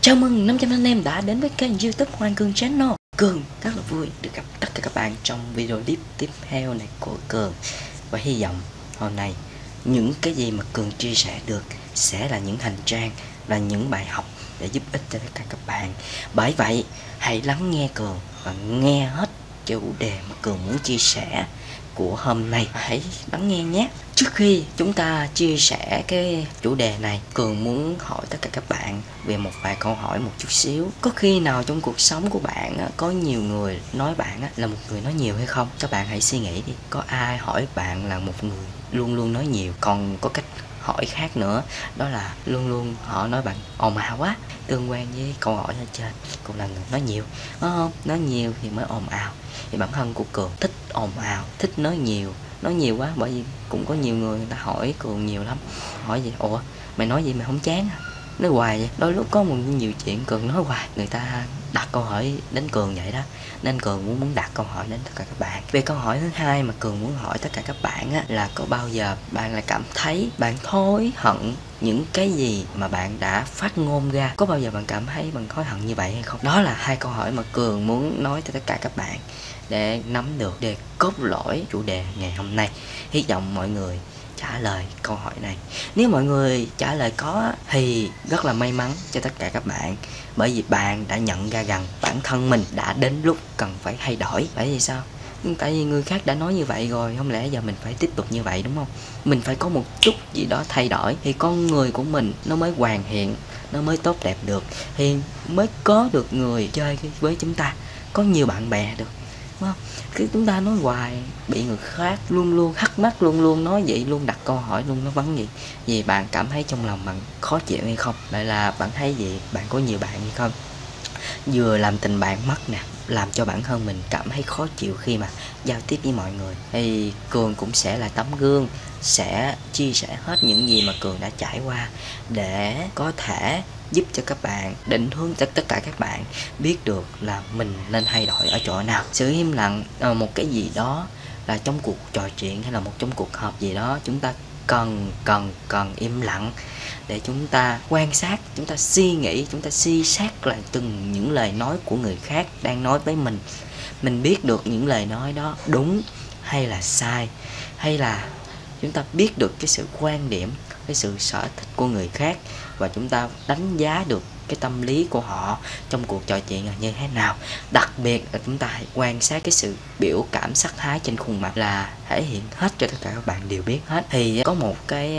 Chào mừng 500 anh em đã đến với kênh YouTube Hoàng Cường Channel. Cường rất là vui được gặp tất cả các bạn trong video clip tiếp theo này của Cường. Và hy vọng hôm nay những cái gì mà Cường chia sẻ được sẽ là những hành trang, là những bài học để giúp ích cho tất cả các bạn. Bởi vậy hãy lắng nghe Cường và nghe hết chủ đề mà Cường muốn chia sẻ của hôm nay, hãy lắng nghe nhé. Trước khi chúng ta chia sẻ cái chủ đề này, Cường muốn hỏi tất cả các bạn về một vài câu hỏi một chút xíu. Có khi nào trong cuộc sống của bạn có nhiều người nói bạn là một người nói nhiều hay không? Các bạn hãy suy nghĩ đi. Có ai hỏi bạn là một người luôn luôn nói nhiều? Còn có cách hỏi khác nữa, đó là luôn luôn họ nói bạn ồn ào quá. Tương quan với câu hỏi ở trên, cũng là người nói nhiều, đúng không? Nói nhiều thì mới ồn ào. Thì bản thân của Cường thích ồn ào, thích nói nhiều quá. Bởi vì cũng có nhiều người ta hỏi Cường nhiều lắm. Hỏi gì? Ủa, mày nói gì mày không chán à? Nói hoài vậy. Đôi lúc có một nhiều chuyện Cường nói hoài, người ta đặt câu hỏi đến Cường vậy đó. Nên Cường muốn đặt câu hỏi đến tất cả các bạn. Về câu hỏi thứ hai mà Cường muốn hỏi tất cả các bạn á, là có bao giờ bạn lại cảm thấy bạn hối hận những cái gì mà bạn đã phát ngôn ra? Có bao giờ bạn cảm thấy bạn hối hận như vậy hay không? Đó là hai câu hỏi mà Cường muốn nói tới tất cả các bạn để nắm được để cốt lõi chủ đề ngày hôm nay. Hy vọng mọi người trả lời câu hỏi này. Nếu mọi người trả lời có thì rất là may mắn cho tất cả các bạn. Bởi vì bạn đã nhận ra rằng bản thân mình đã đến lúc cần phải thay đổi. Bởi vì sao? Tại vì người khác đã nói như vậy rồi, không lẽ giờ mình phải tiếp tục như vậy, đúng không? Mình phải có một chút gì đó thay đổi thì con người của mình nó mới hoàn thiện, nó mới tốt đẹp được, thì mới có được người chơi với chúng ta, có nhiều bạn bè được, đúng không? Khi chúng ta nói hoài bị người khác luôn luôn thắc mắc, luôn luôn nói vậy, luôn đặt câu hỏi, luôn nó vấn gì, vì bạn cảm thấy trong lòng bạn khó chịu hay không? Lại là bạn thấy gì, bạn có nhiều bạn hay không? Vừa làm tình bạn mất nè, làm cho bản thân mình cảm thấy khó chịu khi mà giao tiếp với mọi người. Thì Cường cũng sẽ là tấm gương, sẽ chia sẻ hết những gì mà Cường đã trải qua để có thể giúp cho các bạn, định hướng cho tất cả các bạn biết được là mình nên thay đổi ở chỗ nào. Sự im lặng một cái gì đó, là trong cuộc trò chuyện hay là một trong cuộc họp gì đó, chúng ta cần im lặng để chúng ta quan sát, chúng ta suy nghĩ, chúng ta suy xét lại từng những lời nói của người khác đang nói với mình. Mình biết được những lời nói đó đúng hay là sai, hay là chúng ta biết được cái sự quan điểm, cái sự sở thích của người khác, và chúng ta đánh giá được cái tâm lý của họ trong cuộc trò chuyện là như thế nào. Đặc biệt là chúng ta hãy quan sát cái sự biểu cảm sắc thái trên khuôn mặt, là thể hiện hết cho tất cả các bạn đều biết hết. Thì có một cái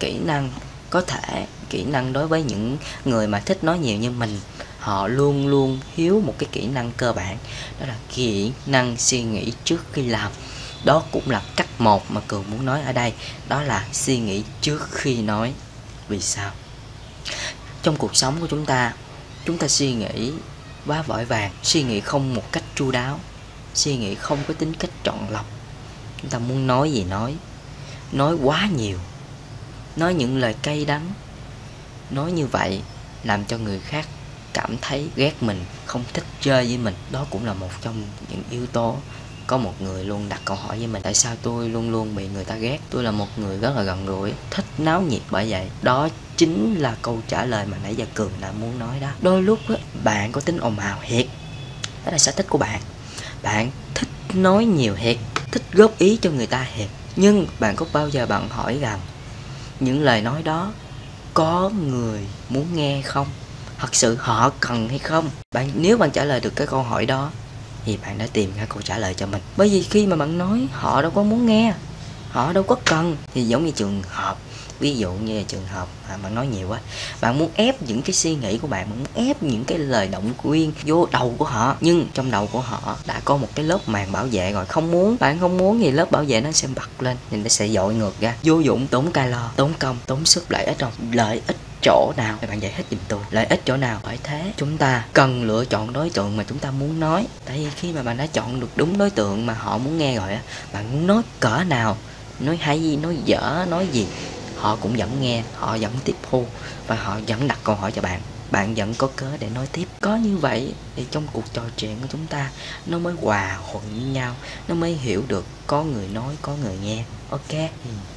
kỹ năng, có thể kỹ năng đối với những người mà thích nói nhiều như mình, họ luôn luôn thiếu một cái kỹ năng cơ bản, đó là kỹ năng suy nghĩ trước khi làm. Đó cũng là cách một mà Cường muốn nói ở đây, đó là suy nghĩ trước khi nói. Vì sao? Trong cuộc sống của chúng ta suy nghĩ quá vội vàng, suy nghĩ không một cách chu đáo, suy nghĩ không có tính cách chọn lọc. Chúng ta muốn nói gì nói quá nhiều, nói những lời cay đắng, nói như vậy làm cho người khác cảm thấy ghét mình, không thích chơi với mình. Đó cũng là một trong những yếu tố. Có một người luôn đặt câu hỏi với mình, tại sao tôi luôn luôn bị người ta ghét? Tôi là một người rất là gần gũi, thích náo nhiệt, bởi vậy. Đó chính là câu trả lời mà nãy giờ Cường đã muốn nói đó. Đôi lúc đó, bạn có tính ồn ào thiệt, đó là sở thích của bạn. Bạn thích nói nhiều thiệt, thích góp ý cho người ta thiệt. Nhưng bạn có bao giờ bạn hỏi rằng những lời nói đó có người muốn nghe không? Thật sự họ cần hay không? Nếu bạn trả lời được cái câu hỏi đó thì bạn đã tìm ra câu trả lời cho mình. Bởi vì khi mà bạn nói họ đâu có muốn nghe, họ đâu có cần. Thì giống như trường hợp, ví dụ như là trường hợp bạn nói nhiều quá, bạn muốn ép những cái suy nghĩ của bạn, muốn ép những cái lời động viên vô đầu của họ. Nhưng trong đầu của họ đã có một cái lớp màng bảo vệ rồi, không muốn, bạn không muốn thì lớp bảo vệ nó sẽ bật lên, nên nó sẽ dội ngược ra. Vô dụng, tốn calo, tốn công, tốn sức. Lợi ích đâu? Lợi ích chỗ nào? Các bạn giải thích giùm tôi, lợi ích chỗ nào? Bởi thế chúng ta cần lựa chọn đối tượng mà chúng ta muốn nói. Tại vì khi mà bạn đã chọn được đúng đối tượng mà họ muốn nghe rồi á, bạn muốn nói cỡ nào, nói hay gì, nói dở, nói gì, họ cũng vẫn nghe, họ vẫn tiếp thu và họ vẫn đặt câu hỏi cho bạn. bạn vẫn có cớ để nói tiếp. Có như vậy thì trong cuộc trò chuyện của chúng ta nó mới hòa thuận với nhau, nó mới hiểu được có người nói, có người nghe. Ok,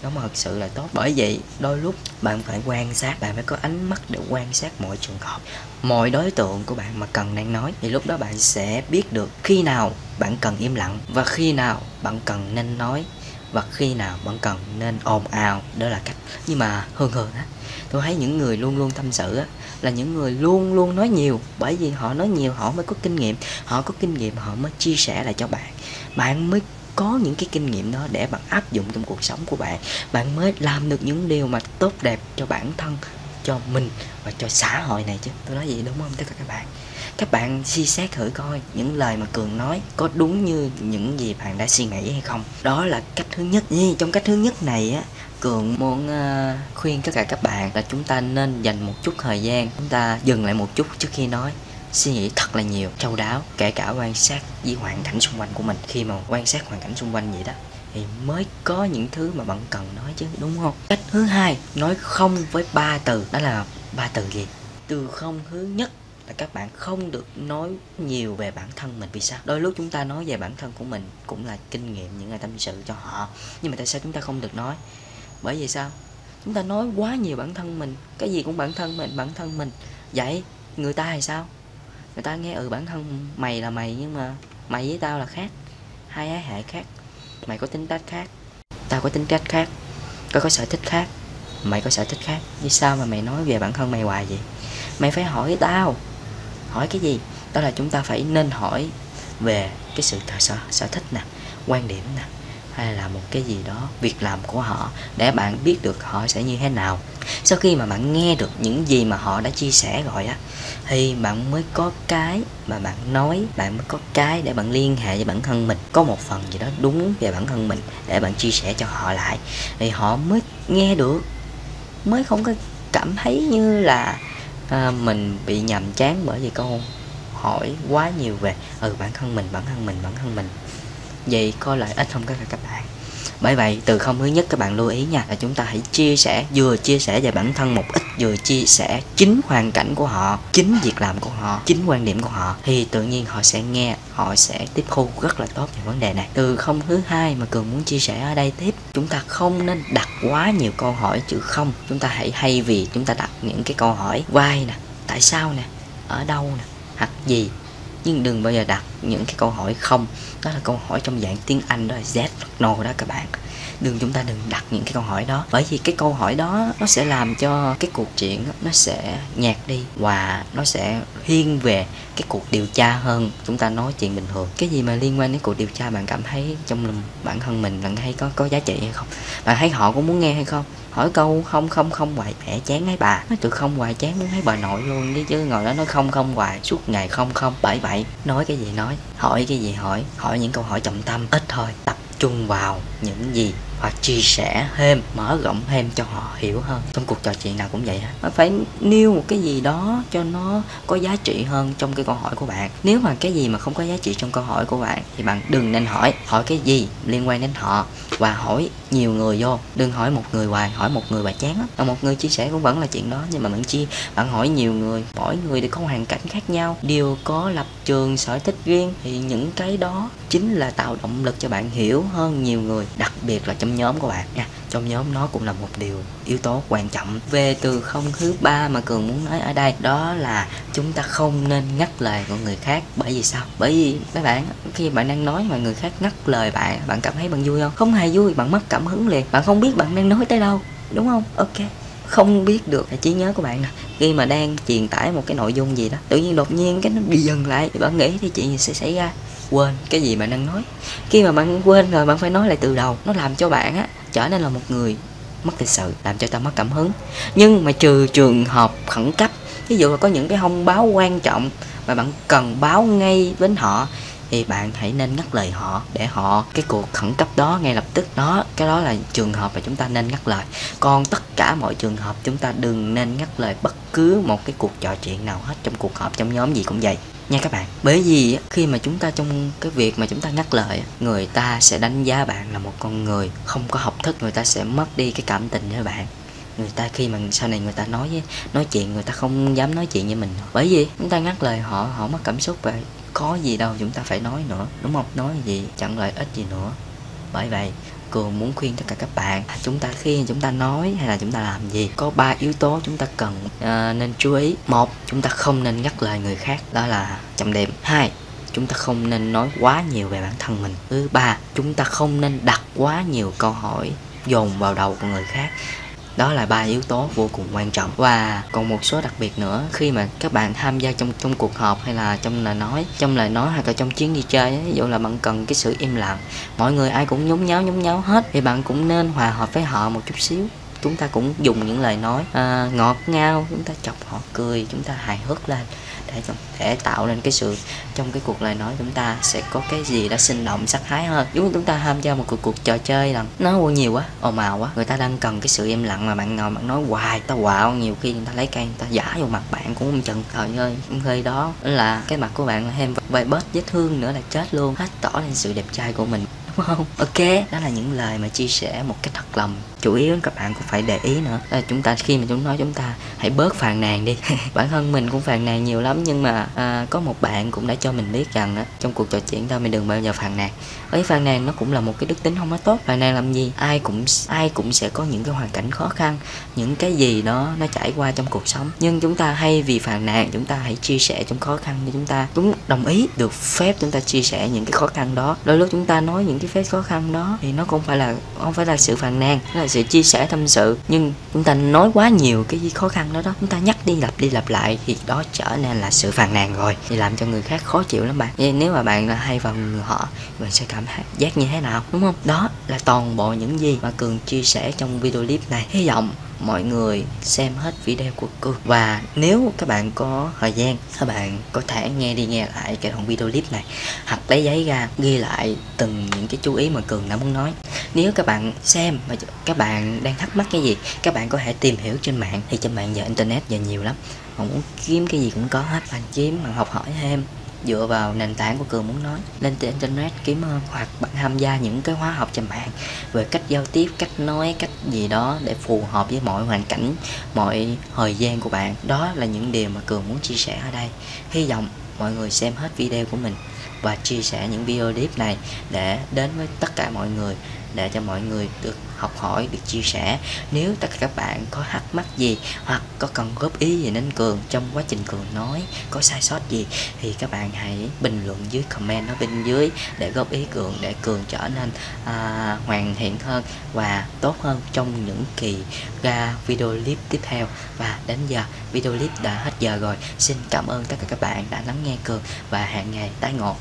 đó mà thật sự là tốt. Bởi vậy đôi lúc bạn phải quan sát, bạn phải có ánh mắt để quan sát mọi trường hợp, mọi đối tượng của bạn mà cần đang nói. Thì lúc đó bạn sẽ biết được khi nào bạn cần im lặng, và khi nào bạn cần nên nói, và khi nào bạn cần nên ồn ào. Đó là cách. Nhưng mà hơn hơn á, tôi thấy những người luôn luôn tâm sự á, là những người luôn luôn nói nhiều. Bởi vì họ nói nhiều họ mới có kinh nghiệm, họ có kinh nghiệm họ mới chia sẻ lại cho bạn. Bạn mới có những cái kinh nghiệm đó để bạn áp dụng trong cuộc sống của bạn. Bạn mới làm được những điều mà tốt đẹp cho bản thân, cho mình và cho xã hội này chứ. Tôi nói vậy đúng không tất cả các bạn? Các bạn suy xét thử coi những lời mà Cường nói có đúng như những gì bạn đã suy nghĩ hay không. Đó là cách thứ nhất. Trong cách thứ nhất này á, Cường muốn khuyên tất cả các bạn là chúng ta nên dành một chút thời gian, chúng ta dừng lại một chút trước khi nói, suy nghĩ thật là nhiều, chu đáo, kể cả quan sát với hoàn cảnh xung quanh của mình. Khi mà quan sát hoàn cảnh xung quanh vậy đó thì mới có những thứ mà bạn cần nói chứ, đúng không? Cách thứ hai, nói không với 3 từ. Đó là 3 từ gì? Từ không thứ nhất là các bạn không được nói nhiều về bản thân mình. Vì sao? Đôi lúc chúng ta nói về bản thân của mình cũng là kinh nghiệm những người tâm sự cho họ, nhưng mà tại sao chúng ta không được nói? Bởi vì sao? Chúng ta nói quá nhiều bản thân mình, cái gì cũng bản thân mình. Vậy người ta hay sao? Người ta nghe bản thân mày là mày, nhưng mà mày với tao là khác, hai ái hệ khác. Mày có tính cách khác, tao có tính cách khác, tao có sở thích khác, mày có sở thích khác. Vì sao mà mày nói về bản thân mày hoài vậy? Mày phải hỏi tao. Hỏi cái gì? Đó là chúng ta phải nên hỏi về cái sự sở thích nè, quan điểm nè, hay là một cái gì đó, việc làm của họ, để bạn biết được họ sẽ như thế nào. Sau khi mà bạn nghe được những gì mà họ đã chia sẻ rồi á, thì bạn mới có cái mà bạn nói, bạn mới có cái để bạn liên hệ với bản thân mình, có một phần gì đó đúng về bản thân mình để bạn chia sẻ cho họ lại, thì họ mới nghe được, mới không có cảm thấy như là mình bị nhàm chán bởi vì câu hỏi quá nhiều về bản thân mình. Vậy có lợi ích không các bạn? Bởi vậy từ không thứ nhất các bạn lưu ý nha, là chúng ta hãy chia sẻ, vừa chia sẻ về bản thân một ít, vừa chia sẻ chính hoàn cảnh của họ, chính việc làm của họ, chính quan điểm của họ, thì tự nhiên họ sẽ nghe, họ sẽ tiếp thu rất là tốt về vấn đề này. Từ không thứ hai mà Cường muốn chia sẻ ở đây tiếp, chúng ta không nên đặt quá nhiều câu hỏi chữ không. Chúng ta hãy hay vì chúng ta đặt những cái câu hỏi why nè, tại sao nè, ở đâu nè, hoặc gì. Nhưng đừng bao giờ đặt những cái câu hỏi không. Đó là câu hỏi trong dạng tiếng Anh, đó là yes no đó các bạn. Chúng ta đừng đặt những cái câu hỏi đó. Bởi vì cái câu hỏi đó nó sẽ làm cho cái cuộc chuyện nó sẽ nhạt đi, và nó sẽ thiên về cái cuộc điều tra hơn. Chúng ta nói chuyện bình thường, cái gì mà liên quan đến cuộc điều tra, bạn cảm thấy trong lòng bản thân mình bạn thấy có giá trị hay không, bạn thấy họ có muốn nghe hay không. Hỏi câu không hoài mẹ chán thấy bà, nói từ không hoài chán muốn thấy bà nội luôn đi chứ, ngồi đó nói không hoài suốt ngày không. Bởi vậy nói cái gì nói, hỏi cái gì hỏi những câu hỏi trọng tâm ít thôi, tập trung vào những gì và chia sẻ thêm, mở rộng thêm cho họ hiểu hơn. Trong cuộc trò chuyện nào cũng vậy hả? Nó phải nêu một cái gì đó cho nó có giá trị hơn trong cái câu hỏi của bạn. Nếu mà cái gì mà không có giá trị trong câu hỏi của bạn thì bạn đừng nên hỏi. Hỏi cái gì liên quan đến họ, và hỏi nhiều người vô, đừng hỏi một người hoài. Hỏi một người bà chán lắm. Một người chia sẻ cũng vẫn là chuyện đó, nhưng mà bạn hỏi nhiều người, mỗi người đều có hoàn cảnh khác nhau, đều có lập trường sở thích riêng, thì những cái đó chính là tạo động lực cho bạn hiểu hơn nhiều người, đặc biệt là trong nhóm của bạn nha. Trong nhóm nó cũng là một yếu tố quan trọng. Về từ không thứ ba mà Cường muốn nói ở đây, đó là chúng ta không nên ngắt lời của người khác. Bởi vì sao? Bởi vì các bạn, khi bạn đang nói mà người khác ngắt lời bạn, bạn cảm thấy bạn vui không? Không hề vui, bạn mất cảm hứng liền, bạn không biết bạn đang nói tới đâu, đúng không? Ok, không biết được là trí nhớ của bạn nè. Khi mà đang truyền tải một cái nội dung gì đó, tự nhiên đột nhiên cái nó bị dừng lại, thì bạn nghĩ thì chuyện gì sẽ xảy ra? Quên cái gì bạn đang nói. Khi mà bạn quên rồi, bạn phải nói lại từ đầu. Nó làm cho bạn á trở nên là một người mất lịch sự, làm cho ta mất cảm hứng. Nhưng mà trừ trường hợp khẩn cấp, ví dụ là có những cái thông báo quan trọng mà bạn cần báo ngay đến họ, thì bạn hãy nên ngắt lời họ để họ cái cuộc khẩn cấp đó ngay lập tức. Đó, cái đó là trường hợp mà chúng ta nên ngắt lời. Còn tất cả mọi trường hợp chúng ta đừng nên ngắt lời bất cứ một cái cuộc trò chuyện nào hết, trong cuộc họp, trong nhóm gì cũng vậy nha các bạn. Bởi vì khi mà chúng ta trong cái việc mà chúng ta ngắt lời, người ta sẽ đánh giá bạn là một con người không có học thức, người ta sẽ mất đi cái cảm tình với bạn. người ta khi mà sau này người ta nói chuyện người ta không dám nói chuyện với mình, bởi vì chúng ta ngắt lời họ, họ mất cảm xúc. Vậy có gì đâu chúng ta phải nói nữa, đúng không? Nói gì chẳng lợi ích gì nữa. Bởi vậy Cường muốn khuyên tất cả các bạn, chúng ta khi chúng ta nói hay là chúng ta làm gì, có 3 yếu tố chúng ta cần nên chú ý. 1. Chúng ta không nên nhắc lời người khác, đó là trọng điểm. 2. Chúng ta không nên nói quá nhiều về bản thân mình. Thứ 3. Chúng ta không nên đặt quá nhiều câu hỏi dồn vào đầu của người khác. Đó là 3 yếu tố vô cùng quan trọng. Và còn một số đặc biệt nữa, khi mà các bạn tham gia trong cuộc họp hay là trong lời nói hay là trong chuyến đi chơi ấy, ví dụ là bạn cần cái sự im lặng, mọi người ai cũng nhốn nháo hết, thì bạn cũng nên hòa hợp với họ một chút xíu. Chúng ta cũng dùng những lời nói ngọt ngào, chúng ta chọc họ cười, chúng ta hài hước lên để tạo nên cái sự, trong cái cuộc lời nói chúng ta sẽ có cái gì đó sinh động sắc thái hơn. Giống như chúng ta tham gia một cuộc trò chơi là nó nhiều quá, ồn ào quá, người ta đang cần cái sự im lặng mà bạn ngồi bạn nói hoài, ta quạo, nhiều khi người ta lấy cây người ta giả vô mặt bạn cũng không chừng. Trời ơi, hơi đó là cái mặt của bạn thêm vài vết vết thương nữa là chết luôn, hết tỏ lên sự đẹp trai của mình, đúng không? Ok, đó là những lời mà chia sẻ một cách thật lòng. Chủ yếu các bạn cũng phải để ý nữa là chúng ta khi mà chúng nói, chúng ta hãy bớt phàn nàn đi. Bản thân mình cũng phàn nàn nhiều lắm, nhưng mà có một bạn cũng đã cho mình biết rằng trong cuộc trò chuyện thôi mình đừng bao giờ phàn nàn. Ấy, phàn nàn nó cũng là một cái đức tính không có tốt. Phàn nàn làm gì? Ai cũng sẽ có những cái hoàn cảnh khó khăn, những cái gì đó nó trải qua trong cuộc sống. Nhưng chúng ta hay vì phàn nàn, chúng ta hãy chia sẻ trong khó khăn của chúng ta. Chúng đồng ý được phép chúng ta chia sẻ những cái khó khăn đó. Đôi lúc chúng ta nói những cái phép khó khăn đó thì nó không phải là sự phàn nàn, nó là sự chia sẻ tâm sự. Nhưng chúng ta nói quá nhiều cái khó khăn đó, chúng ta nhắc đi lặp lại thì đó trở nên là sự phàn nàn rồi, thì làm cho người khác khó chịu lắm bạn. Vậy nếu mà bạn là hay vào người họ, mình sẽ cảm giác như thế nào, đúng không? Đó là toàn bộ những gì mà Cường chia sẻ trong video clip này. Hy vọng mọi người xem hết video của Cường, và nếu các bạn có thời gian, các bạn có thể nghe lại cái đoạn video clip này, hoặc lấy giấy ra ghi lại từng những cái chú ý mà Cường đã muốn nói. Nếu các bạn xem mà các bạn đang thắc mắc cái gì, các bạn có thể tìm hiểu trên mạng. Thì trên mạng giờ internet giờ nhiều lắm, bạn muốn kiếm cái gì cũng có hết, bạn kiếm, bạn học hỏi thêm dựa vào nền tảng của Cường muốn nói, lên trên internet kiếm hơn, hoặc bạn tham gia những cái khóa học trên mạng về cách giao tiếp, cách nói, cách gì đó để phù hợp với mọi hoàn cảnh, mọi thời gian của bạn. Đó là những điều mà Cường muốn chia sẻ ở đây. Hy vọng mọi người xem hết video của mình và chia sẻ những video clip này để đến với tất cả mọi người, để cho mọi người được học hỏi, được chia sẻ. Nếu tất cả các bạn có thắc mắc gì hoặc có cần góp ý gì đến Cường trong quá trình Cường nói, có sai sót gì thì các bạn hãy bình luận dưới, comment ở bên dưới để góp ý Cường, để Cường trở nên hoàn thiện hơn và tốt hơn trong những kỳ ra video clip tiếp theo. Và đến giờ video clip đã hết giờ rồi. Xin cảm ơn tất cả các bạn đã lắng nghe Cường và hẹn ngày tái ngộ.